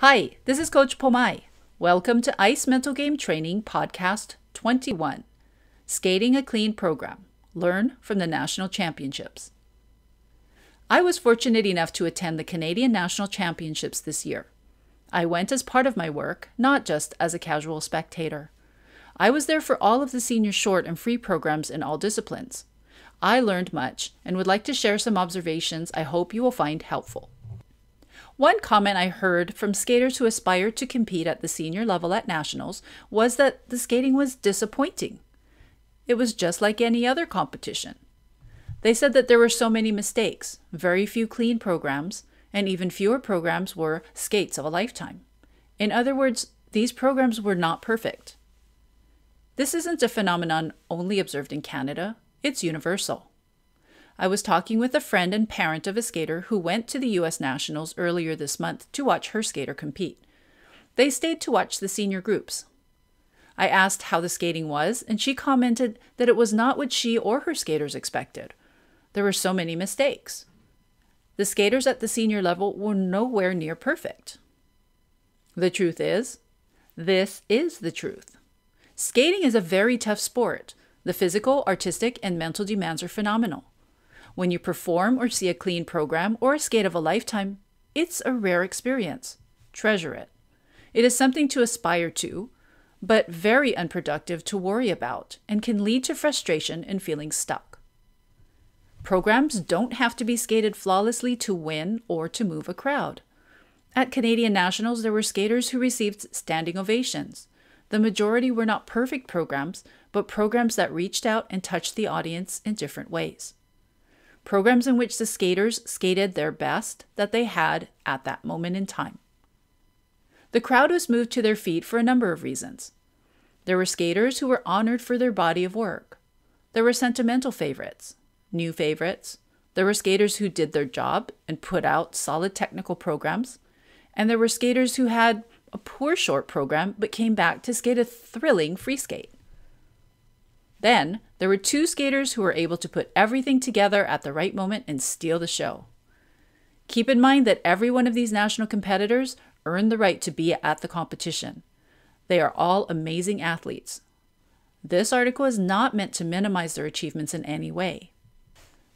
Hi, this is Coach Pomai. Welcome to Ice Mental Game Training Podcast 21, Skating a Clean Program, Learn from the National Championships. I was fortunate enough to attend the Canadian National Championships this year. I went as part of my work, not just as a casual spectator. I was there for all of the senior short and free programs in all disciplines. I learned much and would like to share some observations I hope you will find helpful. One comment I heard from skaters who aspired to compete at the senior level at Nationals was that the skating was disappointing. It was just like any other competition. They said that there were so many mistakes, very few clean programs, and even fewer programs were skates of a lifetime. In other words, these programs were not perfect. This isn't a phenomenon only observed in Canada, it's universal. I was talking with a friend and parent of a skater who went to the U.S. Nationals earlier this month to watch her skater compete. They stayed to watch the senior groups. I asked how the skating was, and she commented that it was not what she or her skaters expected. There were so many mistakes. The skaters at the senior level were nowhere near perfect. The truth is, this is the truth. Skating is a very tough sport. The physical, artistic, and mental demands are phenomenal. When you perform or see a clean program or a skate of a lifetime, it's a rare experience. Treasure it. It is something to aspire to, but very unproductive to worry about and can lead to frustration and feeling stuck. Programs don't have to be skated flawlessly to win or to move a crowd. At Canadian Nationals, there were skaters who received standing ovations. The majority were not perfect programs, but programs that reached out and touched the audience in different ways. Programs in which the skaters skated their best that they had at that moment in time. The crowd was moved to their feet for a number of reasons. There were skaters who were honored for their body of work. There were sentimental favorites, new favorites. There were skaters who did their job and put out solid technical programs. And there were skaters who had a poor short program but came back to skate a thrilling free skate. Then, there were two skaters who were able to put everything together at the right moment and steal the show. Keep in mind that every one of these national competitors earned the right to be at the competition. They are all amazing athletes. This article is not meant to minimize their achievements in any way.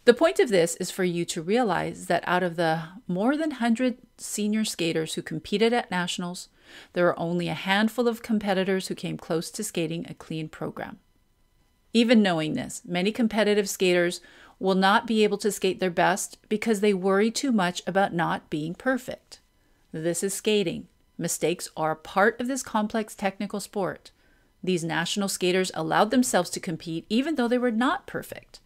The point of this is for you to realize that out of the more than 100 senior skaters who competed at Nationals, there are only a handful of competitors who came close to skating a clean program. Even knowing this, many competitive skaters will not be able to skate their best because they worry too much about not being perfect. This is skating. Mistakes are a part of this complex technical sport. These national skaters allowed themselves to compete even though they were not perfect.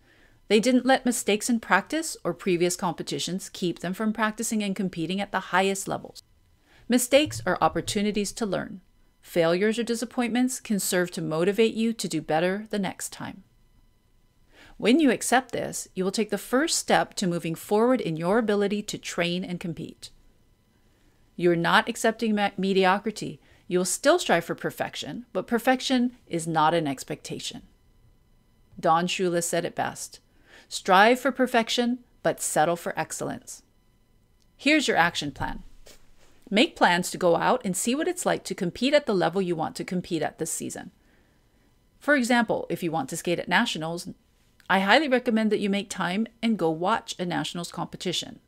They didn't let mistakes in practice or previous competitions keep them from practicing and competing at the highest levels. Mistakes are opportunities to learn. Failures or disappointments can serve to motivate you to do better the next time. When you accept this, you will take the first step to moving forward in your ability to train and compete. You're not accepting mediocrity. You will still strive for perfection, but perfection is not an expectation. Don Shula said it best, "Strive for perfection, but settle for excellence." Here's your action plan. Make plans to go out and see what it's like to compete at the level you want to compete at this season. For example, if you want to skate at Nationals, I highly recommend that you make time and go watch a Nationals competition.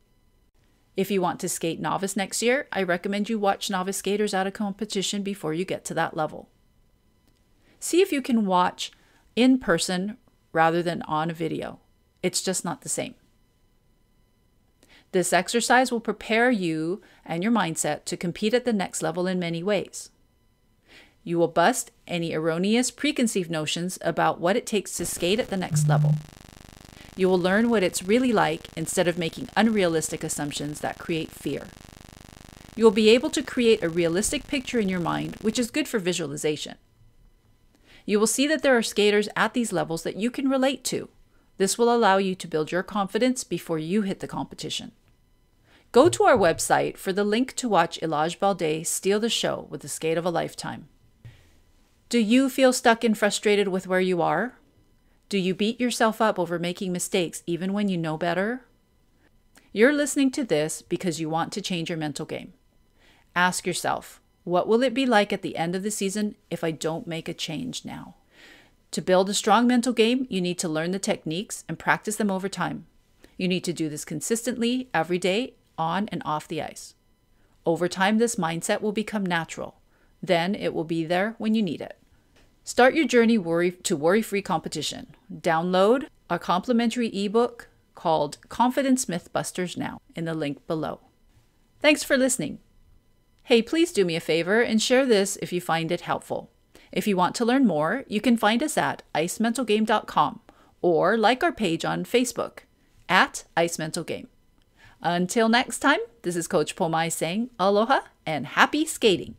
If you want to skate novice next year, I recommend you watch novice skaters at a competition before you get to that level. See if you can watch in person rather than on a video. It's just not the same. This exercise will prepare you and your mindset to compete at the next level in many ways. You will bust any erroneous preconceived notions about what it takes to skate at the next level. You will learn what it's really like instead of making unrealistic assumptions that create fear. You will be able to create a realistic picture in your mind, which is good for visualization. You will see that there are skaters at these levels that you can relate to. This will allow you to build your confidence before you hit the competition. Go to our website for the link to watch Elladj Balde steal the show with the skate of a lifetime. Do you feel stuck and frustrated with where you are? Do you beat yourself up over making mistakes even when you know better? You're listening to this because you want to change your mental game. Ask yourself, what will it be like at the end of the season if I don't make a change now? To build a strong mental game, you need to learn the techniques and practice them over time. You need to do this consistently every day, on and off the ice. Over time, this mindset will become natural. Then it will be there when you need it. Start your journey to worry-free competition. Download a complimentary ebook called Confidence Mythbusters now in the link below. Thanks for listening. Hey, please do me a favor and share this if you find it helpful. If you want to learn more, you can find us at icementalgame.com or like our page on Facebook at Ice Mental Game. Until next time, this is Coach Pomai saying aloha and happy skating.